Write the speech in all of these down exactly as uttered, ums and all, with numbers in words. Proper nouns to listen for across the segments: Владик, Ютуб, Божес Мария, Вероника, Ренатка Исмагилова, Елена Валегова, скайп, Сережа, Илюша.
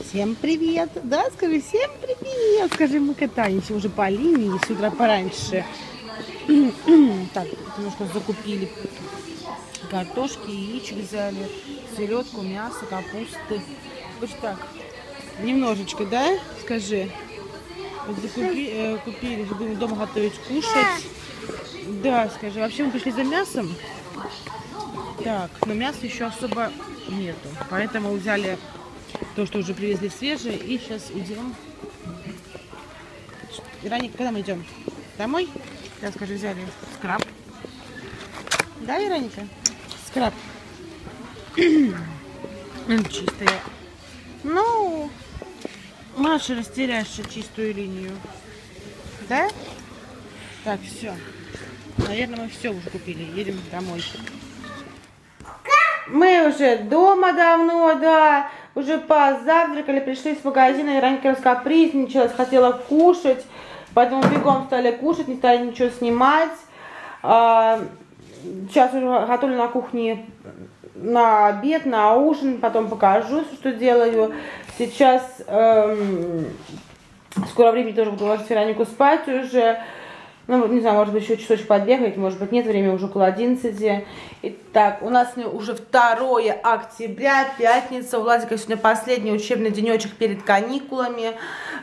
Всем привет! Да, скажи, всем привет! Скажи, мы катаемся уже по линии с утра пораньше. Так, потому что закупили картошки, яичек взяли, селедку, мясо, капусты. Вот так. Немножечко, да? Скажи. Закупи, э, купили, будем дома готовить, кушать. Да, скажи. Вообще мы пришли за мясом. Так, но мяса еще особо нету. Поэтому взяли то, что уже привезли свежее. И сейчас идем. Вероника, когда мы идем? Домой? Я скажу, взяли скраб. Да, Вероника? Скраб. Чистая. Ну, Маша, растеряешь чистую линию. Да? Так, все. Наверное, мы все уже купили. Едем домой. Мы уже дома давно, да. Уже позавтракали, пришли с магазина. Вероника раскапризничалась, хотела кушать. Поэтому бегом стали кушать, не стали ничего снимать. Сейчас уже готовлю на кухне на обед, на ужин. Потом покажу, что делаю. Сейчас эм, в скором времени тоже буду ложить Веронику спать уже. Ну, не знаю, может быть, еще часочек подбегать, может быть, нет, время уже около одиннадцати. Итак, у нас уже второе октября, пятница. У Владика сегодня последний учебный денечек перед каникулами.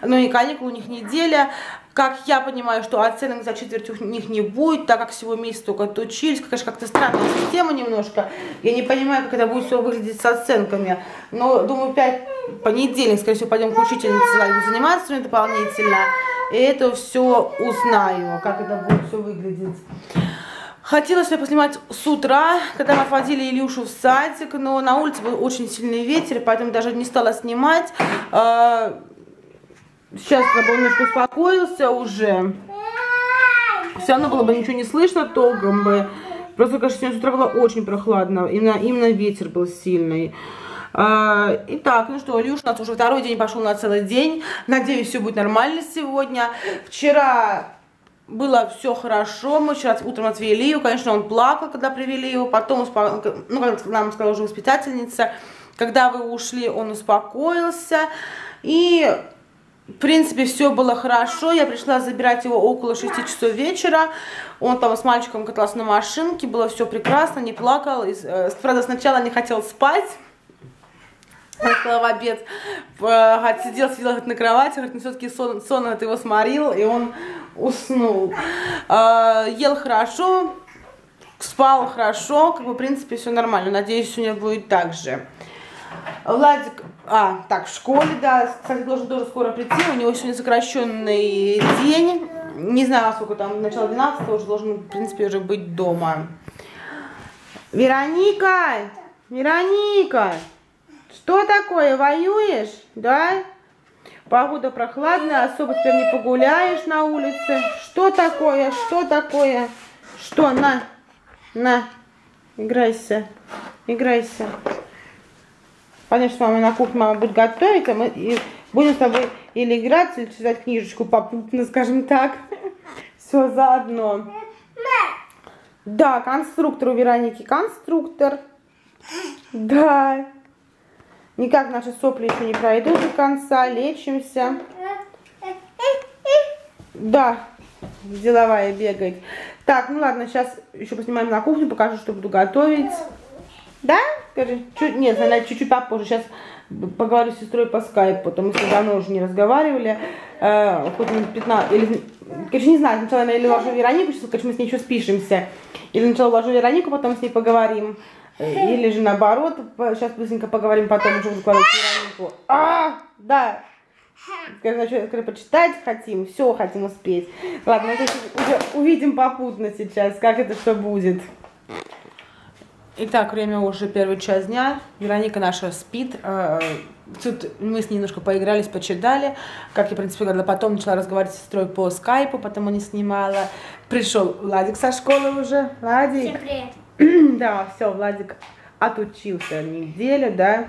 Ну, не каникулы, у них неделя. Как я понимаю, что оценок за четверть у них не будет, так как всего месяц только отучились. Конечно, как-то странная система немножко. Я не понимаю, как это будет все выглядеть с оценками. Но, думаю, пять понедельник, скорее всего, пойдем к учительнице заниматься дополнительно. И это все узнаю, как это будет все выглядеть. Хотела себя поснимать с утра, когда мы отводили Илюшу в садик, но на улице был очень сильный ветер, поэтому даже не стала снимать. Сейчас я бы немножко успокоился уже. Все равно было бы ничего не слышно толком бы. Просто, конечно, сегодня с утра было очень прохладно. Именно, именно ветер был сильный. А, итак, ну что, Илюша у нас уже второй день пошел на целый день. Надеюсь, все будет нормально сегодня. Вчера было все хорошо. Мы вчера утром отвели его. Конечно, он плакал, когда привели его. Потом, успо... ну, как нам сказала уже воспитательница, когда вы ушли, он успокоился. И... в принципе, все было хорошо. Я пришла забирать его около шести часов вечера. Он там с мальчиком катался на машинке. Было все прекрасно, не плакал. Правда, сначала не хотел спать. Он сказал в обед. Сидел, сидел на кровати. Но все-таки сон, сон от его сморил, и он уснул. Ел хорошо, спал хорошо. Как бы, в принципе, все нормально. Надеюсь, сегодня будет так же. Владик, а, так, в школе, да, кстати, должен тоже скоро прийти, у него сегодня сокращенный день, не знаю, сколько там, начало двенадцатого уже должен, в принципе, уже быть дома. Вероника, Вероника, что такое, воюешь, да? Погода прохладная, особо теперь не погуляешь на улице, что такое, что такое, что, на, на, играйся, играйся. Понятно, что мама на кухне, мама будет готовить, а мы и будем с тобой или играть, или читать книжечку попутно, скажем так. Все заодно. Да, конструктор у Вероники. Конструктор. Да. Никак наши сопли еще не пройдут до конца. Лечимся. Да. Деловая бегает. Так, ну ладно, сейчас еще поснимаем на кухню, покажу, что буду готовить. Да? Скажи, чуть, нет, наверное, чуть-чуть попозже. Сейчас поговорю с сестрой по скайпу, потому что давно уже не разговаривали. Э, хоть минут пятнадцать, или, короче, не знаю, сначала я или уложу Веронику, сейчас, короче, мы с ней еще спишемся. Или сначала уложу Веронику, потом с ней поговорим. Или же наоборот, сейчас быстренько поговорим, потом уже буду говорить Веронику. А, да. Скажи, скажи, почитать хотим, все хотим успеть. Ладно, мы уже увидим попутно сейчас, как это все будет. Итак, время уже первый час дня. Вероника наша спит. Тут мы с ней немножко поигрались, почитали. Как я, в принципе, говорила, потом начала разговаривать с сестрой по скайпу, потом не снимала. Пришел Владик со школы уже. Владик. Всем привет. Да, все, Владик отучился неделю, да.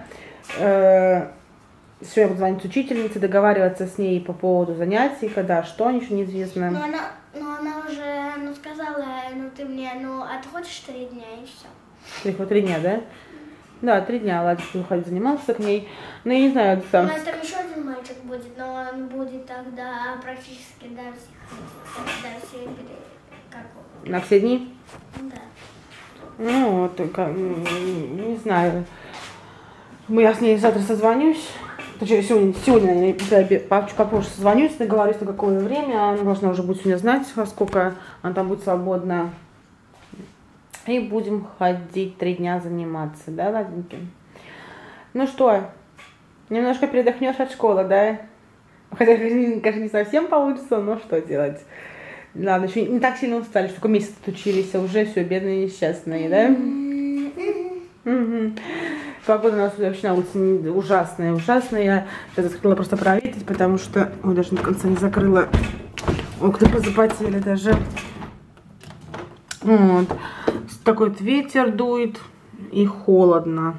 Сегодня буду звонить учительнице, договариваться с ней по поводу занятий, когда что, ничего неизвестно. Но она, но она уже ну, сказала, ну ты мне, ну отходишь три дня и все. Три дня, да? Да, три дня Владик выходил, занимался к ней. Ну, я не знаю, это сам. У нас там еще один мальчик будет, но он будет тогда практически до всех, до всех, как он. На все дни? Да. Ну, вот, как, не знаю. Я с ней завтра созвонюсь. Сегодня, сегодня я попозже созвонюсь, договорюсь, на какое время. Она должна уже будет сегодня знать, во сколько она там будет свободна. И будем ходить три дня заниматься, да, Владеньки? Ну что, немножко передохнешь от школы, да? Хотя, конечно, не совсем получится, но что делать? Ладно, еще не так сильно устали, что только месяц отучились, а уже все, бедные несчастные, да? Погода у нас вообще на улице ужасная, ужасная. Я сейчас открыла просто проветрить, потому что... Ой, даже до конца не закрыла. Окна позапотели даже. Вот. Такой вот ветер дует и холодно.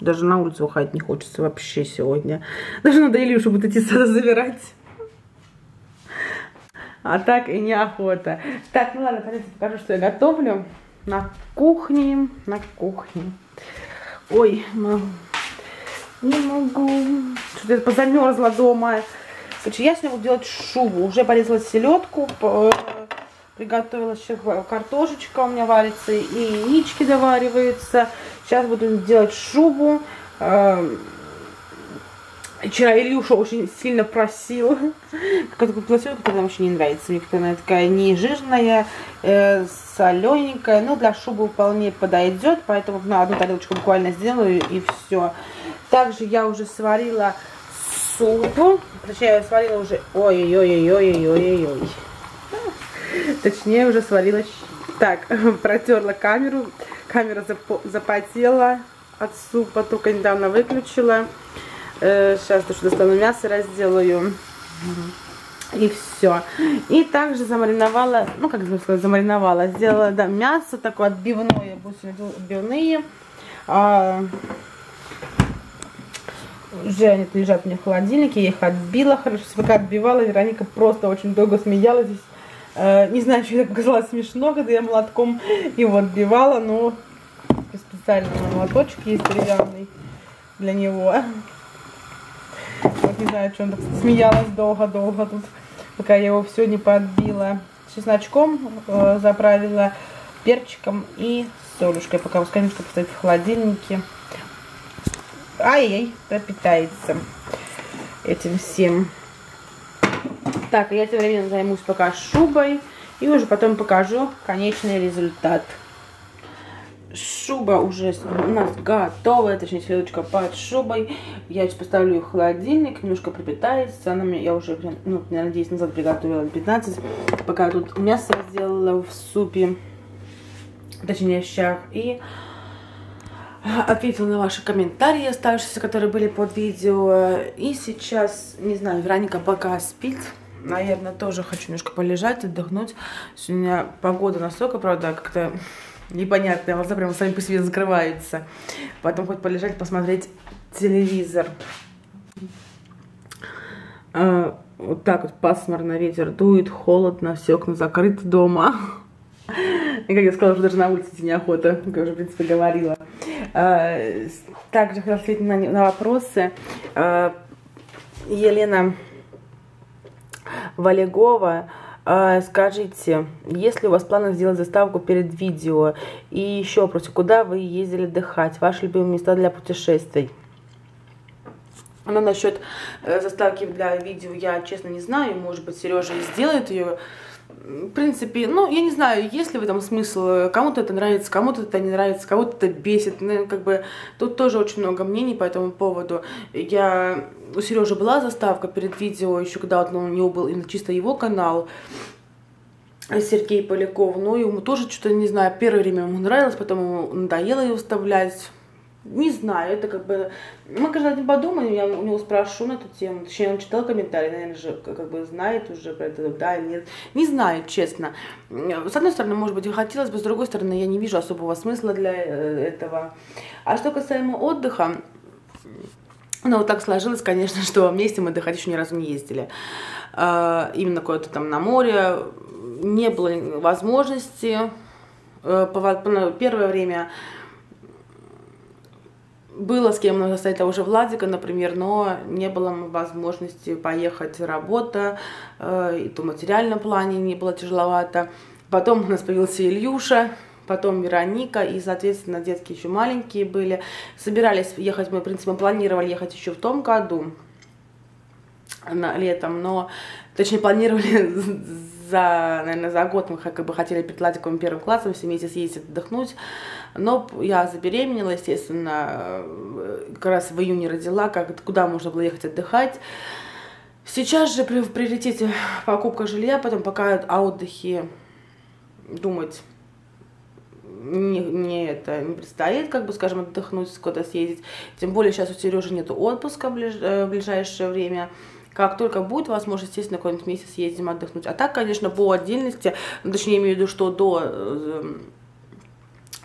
Даже на улицу выходить не хочется вообще сегодня. Даже надо Илюшу будет идти забирать. А так и неохота. Так, ну ладно, пойдите покажу, что я готовлю. На кухне, на кухне. Ой, мам, не могу. Что-то позамерзла дома. Короче, я сегодня буду делать шубу. Уже порезала селедку. Приготовила сейчас картошечка, у меня варится, и яички довариваются. Сейчас буду делать шубу. Вчера Илюша очень сильно просил. Какая-то пластинка, которая вообще не нравится. Мне как-то она такая не жирная, солененькая. Но для шубы вполне подойдет. Поэтому на одну тарелочку буквально сделаю, и все. Также я уже сварила суп. Точнее, я сварила уже... Ой-ой-ой-ой-ой-ой-ой-ой. Точнее, уже сварилась. Так, протерла камеру. Камера запотела от супа, только недавно выключила. Сейчас тоже достану мясо, разделаю. И все. И также замариновала, ну, как бы сказать, замариновала. Сделала, да, мясо такое отбивное. Будут отбивные. А... Уже они лежат у меня в холодильнике. Я их отбила хорошо. Пока отбивала, Вероника просто очень долго смеялась. Не знаю, что это показалось смешно, когда я молотком его отбивала, но специально молоточек есть деревянный для него. Вот не знаю, что он так смеялась долго-долго тут, пока я его все не подбила. Чесночком заправила, перчиком и солюшкой, пока пускай немножко поставить в холодильнике. Ай-яй, пропитается этим всем. Так, я тем временем займусь пока шубой и уже потом покажу конечный результат. Шуба уже у нас готовая, точнее селедочка под шубой. Я сейчас поставлю ее в холодильник, немножко пропитается. Она мне, я уже, ну, надеюсь, назад приготовила пятнадцать, пока тут мясо сделала в супе, точнее в щах. И ответила на ваши комментарии, оставшиеся, которые были под видео. И сейчас, не знаю, Вероника пока спит. Наверное, тоже хочу немножко полежать, отдохнуть. Сегодня погода настолько, правда, как-то непонятная. Глаза прямо сами по себе закрываются. Потом хоть полежать, посмотреть телевизор. А, вот так вот пасмурно, ветер дует, холодно, все окна закрыты дома. И, как я сказала, что даже на улице неохота, как я уже, в принципе, говорила. А, также хотела ответить на, на вопросы. А, Елена... Валегова, скажите, есть ли у вас планы сделать заставку перед видео? И еще вопрос, куда вы ездили отдыхать? Ваши любимые места для путешествий? Но насчет заставки для видео я, честно, не знаю. Может быть, Сережа сделает ее. В принципе, ну, я не знаю, есть ли в этом смысл. Кому-то это нравится, кому-то это не нравится, кого-то это бесит. Ну, как бы, тут тоже очень много мнений по этому поводу. Я... У Сережи была заставка перед видео, еще когда вот, ну, у него был чисто его канал, Сергей Поляков. Но ему тоже что-то, не знаю, первое время ему нравилось, потом ему надоело его вставлять. Не знаю, это как бы... Мы, каждый день подумаем, я у него спрошу на эту тему. Точнее, он читал комментарии, наверное, же как бы знает уже про это, да или нет. Не знаю, честно. С одной стороны, может быть, хотелось бы, с другой стороны, я не вижу особого смысла для этого. А что касаемо отдыха, ну, вот так сложилось, конечно, что вместе мы отдыхать еще ни разу не ездили. Именно куда-то там на море не было возможности. Первое время... Было с кем настоять того же Владика, например, но не было возможности поехать, работа, э, и то в материальном плане не было тяжеловато. Потом у нас появился Илюша, потом Вероника, и, соответственно, детки еще маленькие были. Собирались ехать, мы, в принципе, планировали ехать еще в том году, на, летом, но, точнее, планировали за, наверное, за год, мы как бы хотели перед Владиком первым классом все вместе съездить отдохнуть, но я забеременела, естественно, как раз в июне родила, как, куда можно было ехать отдыхать. Сейчас же в приоритете покупка жилья, потом пока о отдыхе думать не, не, это, не предстоит, как бы, скажем, отдохнуть, куда-то съездить. Тем более сейчас у Сережи нет отпуска в, ближ, в ближайшее время. Как только будет возможность, естественно, какой-нибудь месяц съездим отдохнуть. А так, конечно, по отдельности, точнее, имею в виду, что до э,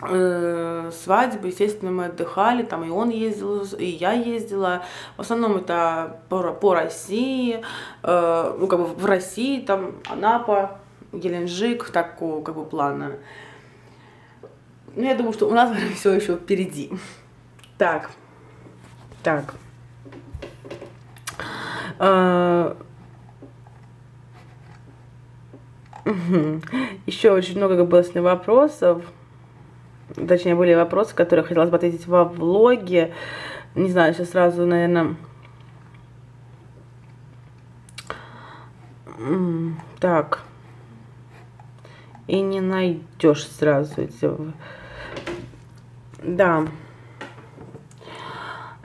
э, свадьбы, естественно, мы отдыхали, там и он ездил, и я ездила. В основном это по, по России, э, ну, как бы в России, там, Анапа, Геленджик, такого, как бы, плана. Ну, я думаю, что у нас все еще впереди. Так, так. Еще очень много было с ним вопросов, точнее, были вопросы, которые хотелось бы ответить во влоге. Не знаю, сейчас сразу, наверное... Так. И не найдешь сразу эти... Да.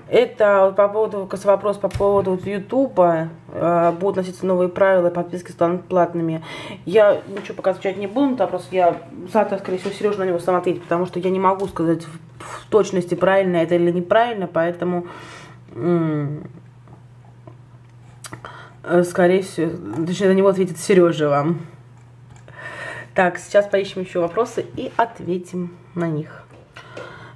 Это по поводу, вопрос по поводу Ютуба. Будут носиться новые правила, подписки станут платными. Я ничего пока отвечать не буду, но просто я завтра, скорее всего, Сережа на него сам ответит, потому что я не могу сказать в точности, правильно это или неправильно, поэтому, скорее всего, точнее, на него ответит Сережа вам. Так, сейчас поищем еще вопросы и ответим на них.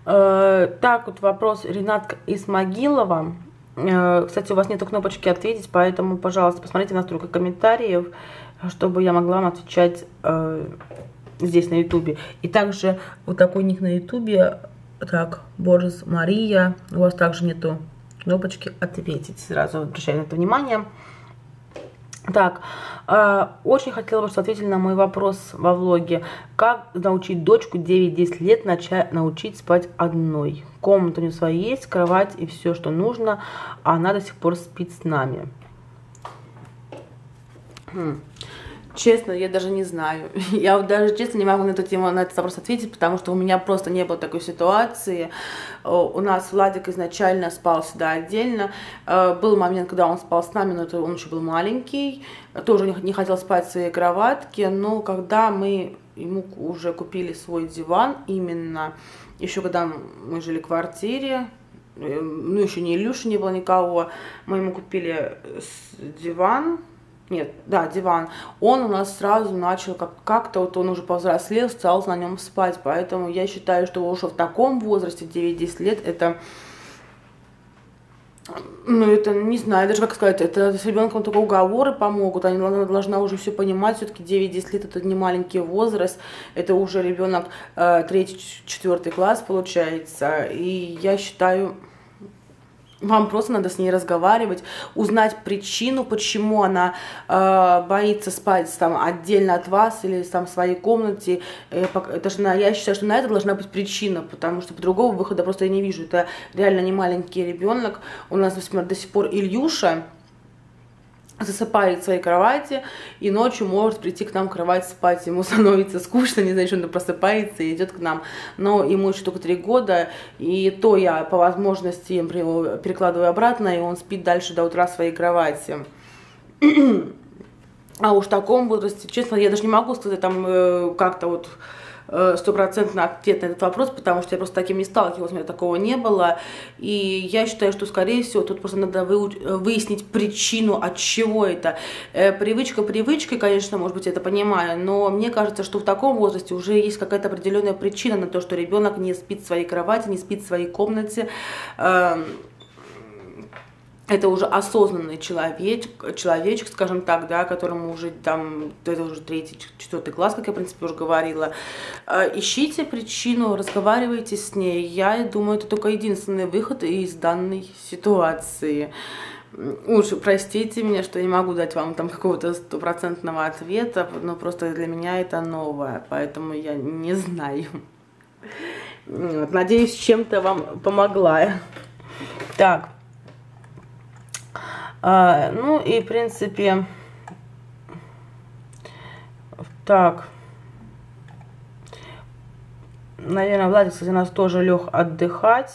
Так, вот вопрос Ренатка Исмагилова. Кстати, у вас нету кнопочки «Ответить», поэтому, пожалуйста, посмотрите настройки комментариев, чтобы я могла вам отвечать э, здесь, на Ютубе. И также вот такой ник на Ютубе, так, Божес Мария, у вас также нету кнопочки «Ответить». Сразу обращаю на это внимание. Так, э, очень хотела бы, чтобы ответили на мой вопрос во влоге. Как научить дочку девять-десять лет начать, научить спать одной? Комната у нее своя есть, кровать и все, что нужно, а она до сих пор спит с нами. Хм. Честно, я даже не знаю. Я вот даже, честно, не могу на эту тему, на этот вопрос ответить, потому что у меня просто не было такой ситуации. У нас Владик изначально спал всегда отдельно. Был момент, когда он спал с нами, но это он еще был маленький. Тоже не хотел спать в своей кроватке. Но когда мы ему уже купили свой диван, именно еще когда мы жили в квартире, ну еще не Илюши, не было никого, мы ему купили диван. Нет, да, диван. Он у нас сразу начал как-то, как вот он уже повзрослел, стал на нем спать. Поэтому я считаю, что уже в таком возрасте, девять-десять лет, это, ну, это, не знаю, даже как сказать, это с ребенком только уговоры помогут. Они, она должна уже все понимать, все-таки девять-десять лет это не маленький возраст, это уже ребенок третий-четвёртый класс получается. И я считаю... Вам просто надо с ней разговаривать, узнать причину, почему она э, боится спать там отдельно от вас или там в своей комнате. Это же, я считаю, что на это должна быть причина, потому что другого выхода просто я не вижу. Это реально не маленький ребенок. У нас, например, до сих пор Ильюша засыпает в своей кровати и ночью может прийти к нам в кровать спать. Ему становится скучно, не знаю, что он просыпается и идет к нам. Но ему еще только три года, и то я по возможности его перекладываю обратно, и он спит дальше до утра в своей кровати. А уж в таком возрасте, честно, я даже не могу сказать там э, как-то вот стопроцентный ответ на этот вопрос, потому что я просто таким не сталкивалась, у меня такого не было. И я считаю, что, скорее всего, тут просто надо выяснить причину, от чего это. Привычка привычкой, конечно, может быть, я это понимаю, но мне кажется, что в таком возрасте уже есть какая-то определенная причина на то, что ребенок не спит в своей кровати, не спит в своей комнате. это уже осознанный человечек, человечек, скажем так, да, которому уже там, это уже третий, четвертый класс, как я, в принципе, уже говорила. Ищите причину, разговаривайте с ней. Я думаю, это только единственный выход из данной ситуации. Уж простите меня, что я не могу дать вам там какого-то стопроцентного ответа, но просто для меня это новое, поэтому я не знаю. Вот, надеюсь, чем-то вам помогла. Так. А, ну и, в принципе, так. Наверное, Владик, кстати, у нас тоже лег отдыхать.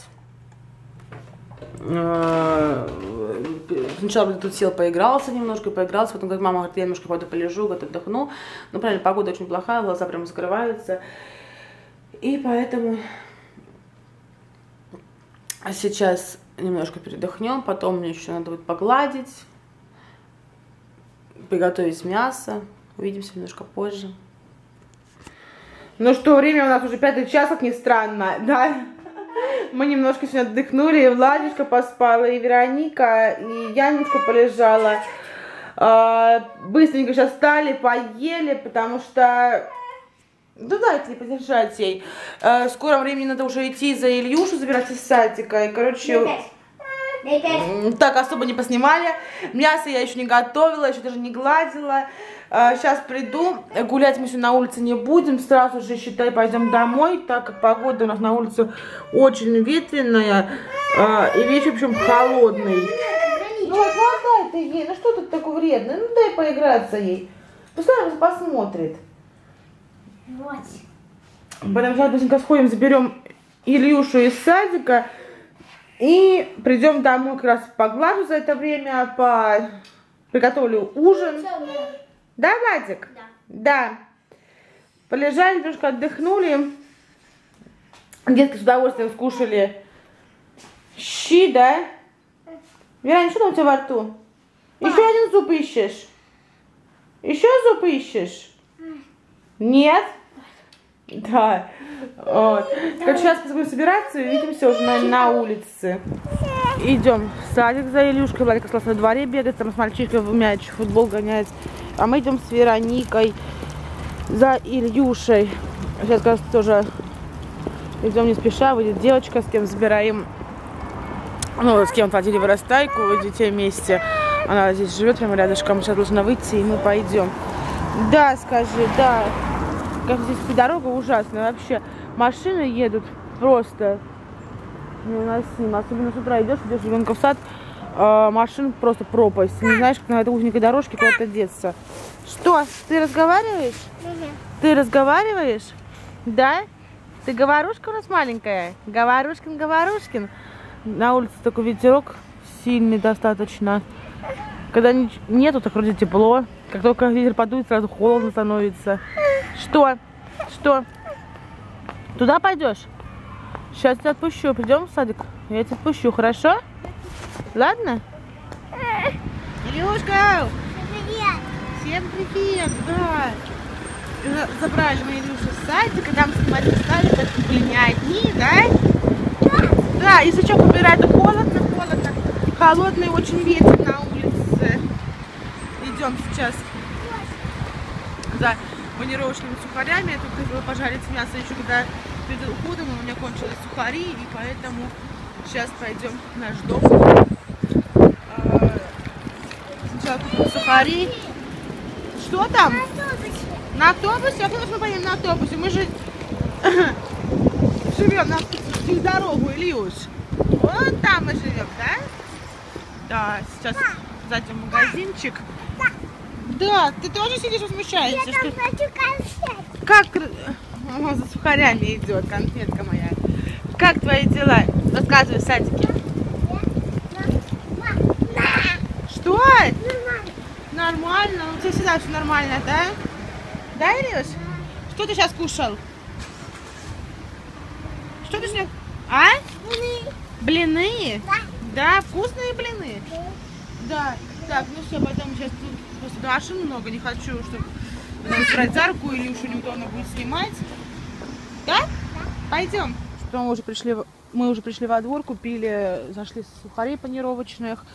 Сначала тут сел, поигрался немножко, поигрался, потом говорит, мама, говорит, я немножко пойду полежу, вот отдохну. Ну, правильно, погода очень плохая, глаза прям закрываются. И поэтому сейчас немножко передохнем, потом мне еще надо будет погладить, приготовить мясо. Увидимся немножко позже. Ну что, время у нас уже пятый час, как ни странно, да? Мы немножко сегодня отдохнули, и Владюшка поспала, и Вероника, и Янечка полежала. Быстренько сейчас встали, поели, потому что... Да дайте подержать ей. В скором времени надо уже идти за Ильюшу, забирать из садика. И, короче, так особо не поснимали. Мясо я еще не готовила, еще даже не гладила. Сейчас приду. Гулять мы еще на улице не будем. Сразу же, считай, пойдем домой, так как погода у нас на улице очень ветреная. И вечер, в общем, холодный. Ну, отдай ты ей. Ну, что тут такое вредное? Ну, дай поиграться ей. Пускай она посмотрит. Вот. Потом сейчас быстренько сходим, заберем Ильюшу из садика и придем домой, как раз поглажу за это время, по... приготовлю ужин. Да, Владик? Да. Да. Полежали, немножко отдохнули. Детки с удовольствием скушали щи, да? Верань, что там у тебя во рту? Мам. Еще один зуб ищешь? Еще зуб ищешь? Нет? Да. Вот. Как сейчас будем собираться и увидимся уже на, на улице. Идем в садик за Илюшкой. Владик остался на дворе бегать, там с мальчишкой в мяч, футбол гонять. А мы идем с Вероникой за Ильюшей. Сейчас, кажется, тоже идем не спеша. Выйдет девочка, с кем забираем. Ну, с кем отводили в Растайку, детей вместе. Она здесь живет прямо рядышком. Сейчас должна выйти, и мы пойдем. Да, скажи, да. Как здесь дорога ужасная. Вообще, машины едут просто невыносимо. Особенно с утра идешь, идешь ребенка в сад, э, машин просто пропасть. Не знаешь, как на этой узенькой дорожке куда-то деться. Что, ты разговариваешь? Угу. Ты разговариваешь? Да? Ты говорушка у нас маленькая? Говорушкин, говорушкин. На улице такой ветерок сильный достаточно. Когда нету, так вроде тепло. Как только ветер подует, сразу холодно становится. Что? Что? Туда пойдешь? Сейчас тебя отпущу. Придем в садик? Я тебя отпущу, хорошо? Ладно? Илюшка! Привет! Всем привет! Да! Забрали мы Илюшу в садик, и там смотрели в садик, это были не одни, да? Да! Да, язычок убирает, холодно, холодно. Холодный очень ветер на улице. Идем сейчас за панировочными сухарями. Я тут хотела пожарить мясо еще когда перед уходом, у меня кончились сухари, и поэтому сейчас пойдем в наш дом. Сначала купим сухари. Что там? На автобусе. На автобусе? А куда мы поедем на автобусе? Мы же живем на всю дорогу, Илюш. Вон там мы живем, да? Да, сейчас зайдем в магазинчик. Да, ты тоже сидишь, возмущаешься? Я там хочу конфет. Как? Мама за сухарями идет, конфетка моя. Как твои дела? Рассказывай, садики. Что? Нормально. Нормально? У тебя всегда все нормально, да? Да, Илюш? Да. Что ты сейчас кушал? Что ты сейчас? А? Блины. Блины? Да. Да, вкусные блины? Да. Да. Так, ну все, потом сейчас тут... Просто машин много, не хочу, чтобы брать за руку или уж неудобно будет снимать. Да? Да. Пойдем. Мы уже пришли, мы уже пришли во двор, купили, зашли сухарей панировочных.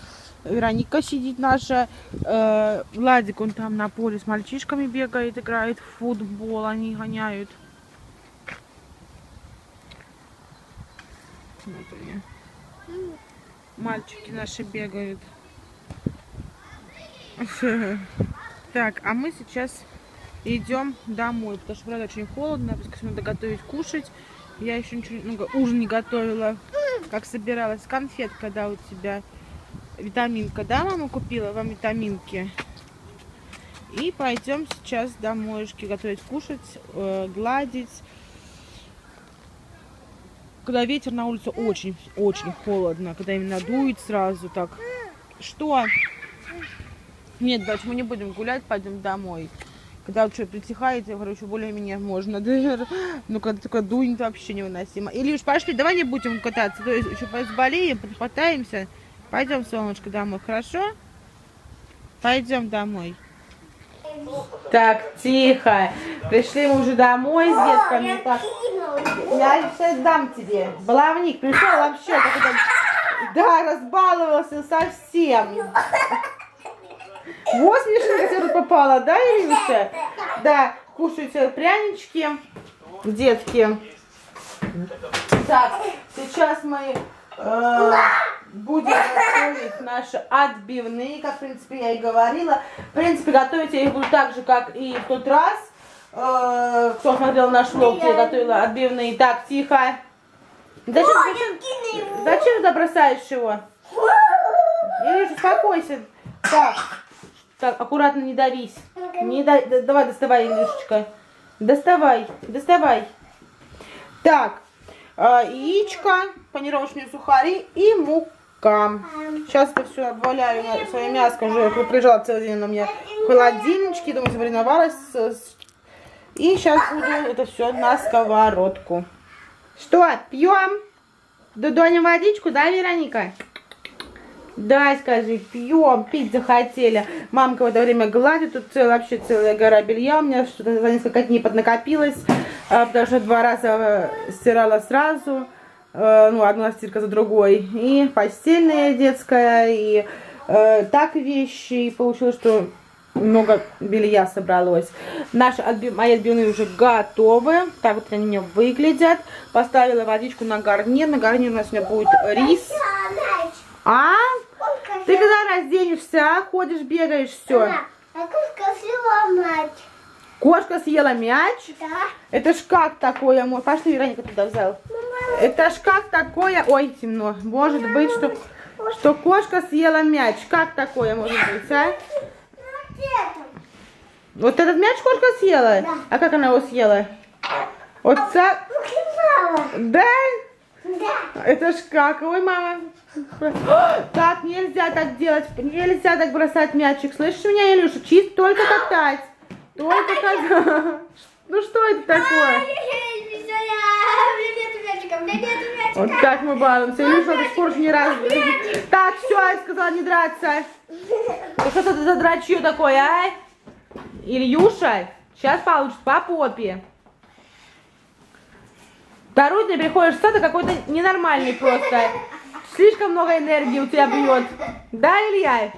Вероника сидит наша. Э, Владик, он там на поле с мальчишками бегает, играет в футбол, они гоняют. Вот они. Мальчики наши бегают. Так, а мы сейчас идем домой, потому что, правда, очень холодно, пускай надо готовить, кушать. Я еще ничего, ну, ужин не готовила, как собиралась. Конфетка, да, у тебя. Витаминка, да, мама купила вам витаминки. И пойдем сейчас домоешки готовить, кушать, э, гладить. Когда ветер на улице, очень-очень холодно, когда именно дует сразу так. Что? Нет, дочь, мы не будем гулять, пойдем домой. Когда вот что, притихает, я говорю, еще более-менее можно. Ну, когда такое дует, вообще невыносимо. Илюш, пошли, давай не будем кататься, то есть еще позболеем, подхватаемся. Пойдем, солнышко, домой, хорошо? Пойдем домой. Так, тихо. Пришли мы уже домой с детками. О, так. Я сейчас дам тебе. Баловник пришел вообще. Такой, да, разбаловался совсем. Вот смешинка тебе попала, да, Илюша? Да, кушайте прянички, детки. Так, сейчас мы... Э, будем готовить наши отбивные, как, в принципе, я и говорила. В принципе, готовить я их буду так же, как и в тот раз. Э-э, кто смотрел наш влог, я готовила отбивные. Так, тихо. Зачем, зачем, зачем ты бросаешь его? Илюша, успокойся. Так, так, аккуратно, не давись. Не да... Давай, доставай, Илюшечка. Доставай, доставай. Так. Яичко, панировочные сухари и мука. Сейчас это все обваляю свое мяско, уже прижала целый день на меня в холодильничке, думаю, замариновалась. И сейчас буду это все на сковородку. Что, пьем? Дудоним водичку, да, Вероника? Да, скажи, пьем, пить захотели. Мамка в это время гладит, тут целая, вообще целая гора белья у меня, что-то за несколько дней поднакопилось. Потому что два раза стирала сразу, ну, одна стирка за другой, и постельная детская, и э, так вещи, и получилось, что много белья собралось. Наши отбив... мои отбивные уже готовы, так вот они у меня выглядят. Поставила водичку на гарнир, на гарнир у нас у меня будет рис. А? Ты когда разденешься, а? Ходишь, бегаешь, все. Кошка съела мяч? Да. Это ж как такое? Пошли, Вероника, туда в зал. Мама, это ж как такое? Ой, темно. Может мама, быть, что, мама, что кошка съела мяч. Как такое может быть, а? Вот этот мяч кошка съела? Да. А как она его съела? Вот а, так. Да? Да. Это ж как? Ой, мама. Так, нельзя так делать. Нельзя так бросать мячик. Слышишь меня, Илюша? Чисто только катать. Только так. Ну что это такое? Вот так мы балуемся. Илюша, ты споришь не раз. Так, все, я сказала не драться. Что ты за драчью такой, а? Ильюша, сейчас получишь по попе. Второй ты приходишь в сад, а какой-то ненормальный просто. Слишком много энергии у тебя бьет. Да, Илья?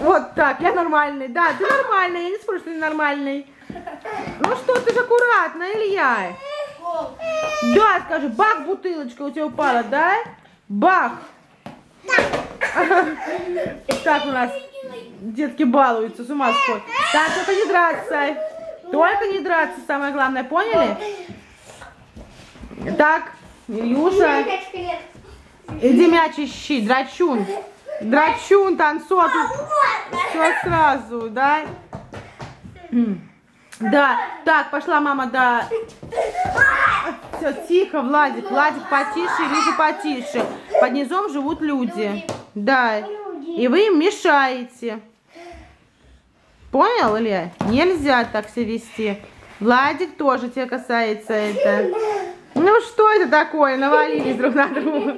Вот так, я нормальный, да, ты нормальный, я не спорю, что ты нормальный. Ну что, ты же аккуратно, Илья. Да, скажи, бах, бутылочка у тебя упала, да? Бах. Так у нас детки балуются, с ума сходят. Так, только не драться, только не драться, самое главное, поняли? Так, Илюша, иди мяч ищи, драчун. Драчун, танцор, все сразу, да? Да, так, пошла мама, да. Все, тихо, Владик, Владик потише, Илюша потише. Под низом живут люди, да, и вы им мешаете. Понял, Илья? Нельзя так себя вести. Владик тоже тебя касается это. Ну что это такое, навалились друг на друга.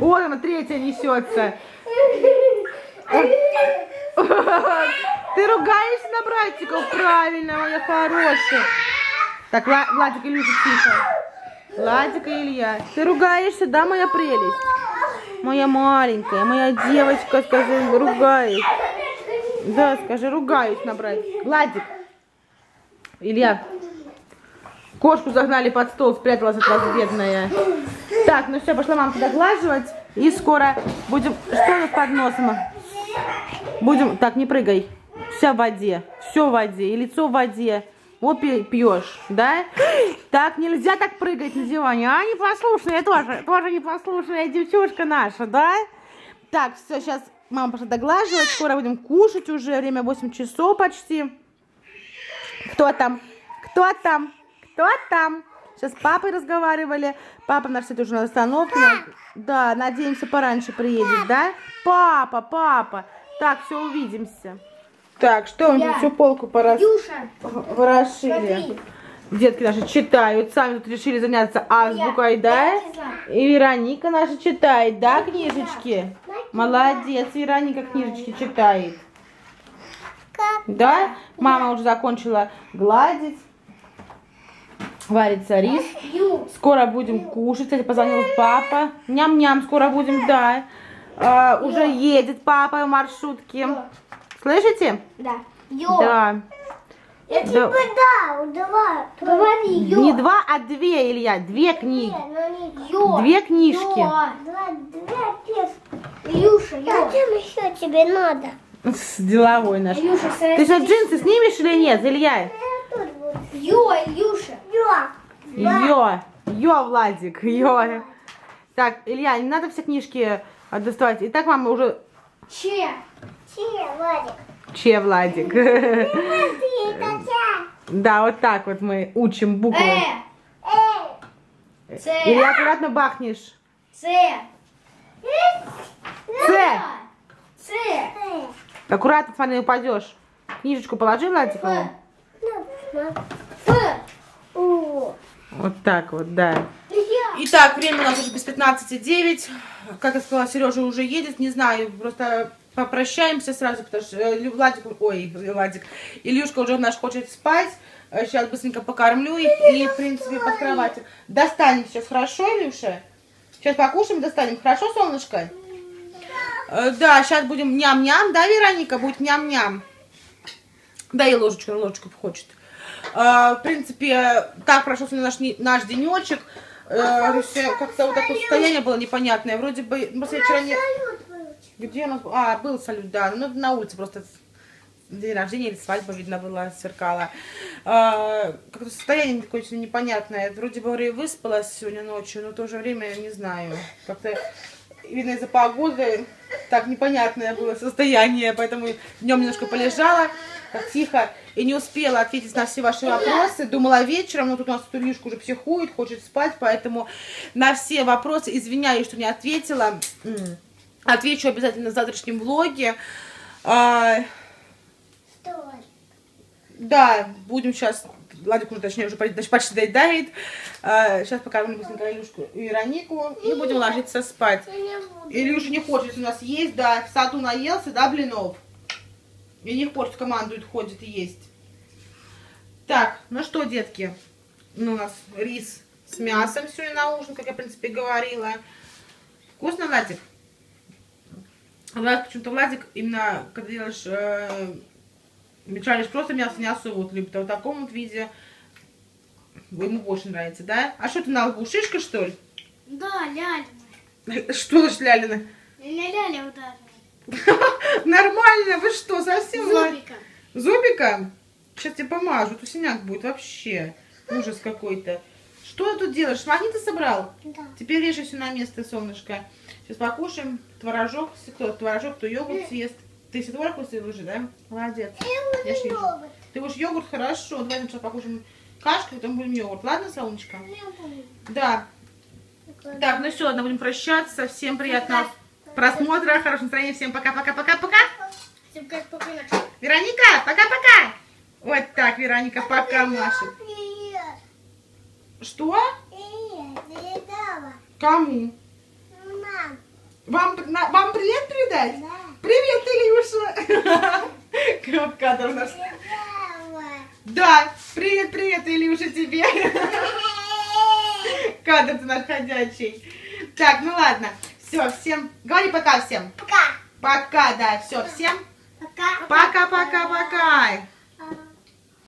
Ой, она третья несется. Ты ругаешься на братиков? Правильно, я хороший. Так, Владик и Илюша, тихо. Владик и Илья. Ты ругаешься, да, моя прелесть? Моя маленькая, моя девочка, скажи, ругаюсь. Да, скажи, ругаюсь набрать. Владик. Илья. Кошку загнали под стол, спряталась от вас, бедная. Так, ну все, пошла мама туда глаживать. И скоро будем... Что тут под носом? Будем... Так, не прыгай. Вся в воде. Все в воде. И лицо в воде. Вот пьешь, да? Так, нельзя так прыгать на диване. А, непослушная тоже. Тоже непослушная девчушка наша, да? Так, все, сейчас мама пошла доглаживать. Скоро будем кушать уже. Время восемь часов почти. Кто там? Кто там? Кто там? Сейчас с папой разговаривали. Папа наш, кстати, уже на остановке. Пап! Да, надеемся, пораньше приедет, пап! Да? Папа, папа. Так, все, увидимся. Так, что мы всю полку порас... ворошили. Детки наши читают. Сами тут решили заняться азбукой, я. да? Я И Вероника наша читает, да, книжечки? Молодец, Вероника книжечки читает. Как? Да? Мама уже закончила гладить. Варится рис. Скоро будем кушать. Кстати, позвонил папа. Ням-ням, скоро будем, да. А, уже едет папа в маршрутке. Слышите? Да. Йо. Да. Я тебе да. дал, давай, говори, йо. Не два, а две, Илья. Две книги. Две книжки. Два, две, Илюша, йо. Зачем еще тебе надо? С деловой наш. Илюша, ты сейчас джинсы снимешь или нет, Илья? Йо, Илюша. Йо. Йо, Владик. Йо. Так, Илья, не надо все книжки доставать. Итак, мама уже... Че? Че, Владик? Че, Владик? Да, вот так вот мы учим буквы. Э. Ц. Илья, аккуратно бахнешь. Ц. Ц. Ц. Аккуратно, смотри, упадешь. Книжечку положи, Владик. Вот так вот, да. Итак, время у нас уже без пятнадцати девять. Как я сказала, Сережа уже едет. Не знаю, просто попрощаемся сразу, потому что Владик... Ой, Владик. Илюшка уже у нас хочет спать. Сейчас быстренько покормлю их и, в принципе, под кроватью. Достанем сейчас, хорошо, Илюша? Сейчас покушаем, достанем. Хорошо, солнышко? Да, сейчас будем ням-ням, да, Вероника? Будет ням-ням. Да, и ложечку, ложечку хочет. В принципе, так прошел наш, наш денечек. Как-то вот такое состояние было непонятное. Вроде бы... Ну, вчера не... Где у нас... А, был салют, да. Ну, на улице просто день рождения или свадьба, видно, была, сверкала. Как-то состояние такое непонятное. Вроде бы выспалась сегодня ночью, но в то же время, не знаю, как-то... Видно, из-за погоды так непонятное было состояние, поэтому днем немножко полежала, так тихо, и не успела ответить на все ваши вопросы. Думала вечером, но тут у нас Илюшка уже психует, хочет спать, поэтому на все вопросы извиняюсь, что не ответила. Отвечу обязательно в завтрашнем влоге. Да, будем сейчас... Владик уже, точнее, уже почти доедает. Сейчас покормим быстренько Илюшку и Веронику. И будем ложиться спать. Илюша не хочет, у нас есть, да, в саду наелся, да, блинов. И не хочет, командует, ходит и есть. Так, ну что, детки. Ну, у нас рис с мясом сегодня на ужин, как я, в принципе, говорила. Вкусно, Владик? Почему-то, Владик, именно, когда делаешь... Э Мечалишь просто мясо не особо вот любит, а в таком вот виде ему больше нравится, да? А что ты на лбу, шишка, что ли? Да, лялина. Что значит лялина? Ляля ударила. Нормально, вы что, совсем? Зубика. Зубика? Сейчас тебе помажу, тут синяк будет вообще. Ужас какой-то. Что ты тут делаешь? Шмагни ты собрал? Да. Теперь режь все на место, солнышко. Сейчас покушаем творожок, если кто творожок, кто йогурт съест. Ты все творог усилил уже, да? Молодец. Я я йогурт. Ты будешь йогурт? Хорошо. Давай сначала покушаем кашку, потом будем йогурт. Ладно, солнечко? Да. Так, ну все, ладно, будем прощаться. Всем приятного просмотра, хорошего настроения. Всем пока-пока-пока-пока. Всем пока-пока. Вероника, пока-пока. Вот так, Вероника, пока машет. Что? Привет. Кому? Нам. Вам, вам привет передать? Да. Привет, Илюша! Как кадр у нас. Да, привет, привет, Илюша, тебе. Кадр-то наш ходячий. Так, ну ладно. Все, всем. Говори пока всем. Пока. Пока, да, все, всем. Пока. Пока-пока-пока.